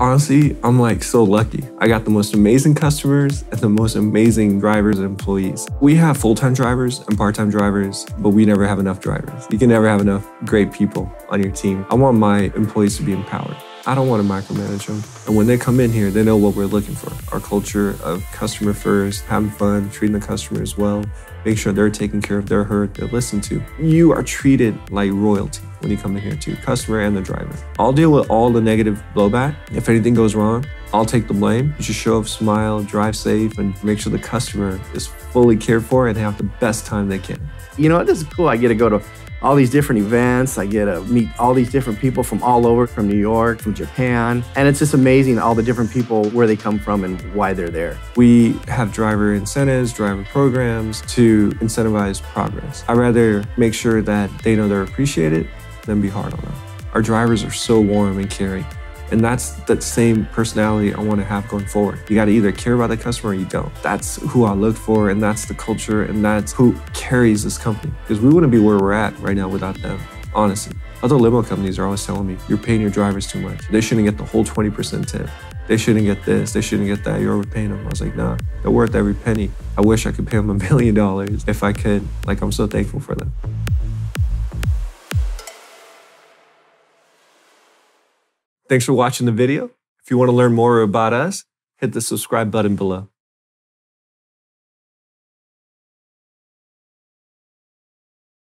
Honestly, I'm like so lucky. I got the most amazing customers and the most amazing drivers and employees. We have full-time drivers and part-time drivers, but we never have enough drivers. You can never have enough great people on your team. I want my employees to be empowered. I don't want to micromanage them. And when they come in here, they know what we're looking for. Our culture of customer first, having fun, treating the customer as well, make sure they're taken care of, they're heard, they're listened to. You are treated like royalty when you come in here too, customer and the driver. I'll deal with all the negative blowback. If anything goes wrong, I'll take the blame. You should show up, smile, drive safe, and make sure the customer is fully cared for and they have the best time they can. You know what, this is cool. I get to go to all these different events. I get to meet all these different people from all over, from New York, from Japan. And it's just amazing all the different people, where they come from and why they're there. We have driver incentives, driver programs to incentivize progress. I'd rather make sure that they know they're appreciated than be hard on them. Our drivers are so warm and caring. And that's that same personality I want to have going forward. You got to either care about the customer or you don't. That's who I look for, and that's the culture, and that's who carries this company. Because we wouldn't be where we're at right now without them, honestly. Other limo companies are always telling me, you're paying your drivers too much. They shouldn't get the whole 20% tip. They shouldn't get this, they shouldn't get that, you're overpaying them. I was like, nah, they're worth every penny. I wish I could pay them $1 million if I could. Like, I'm so thankful for them. Thanks for watching the video. If you want to learn more about us, hit the subscribe button below.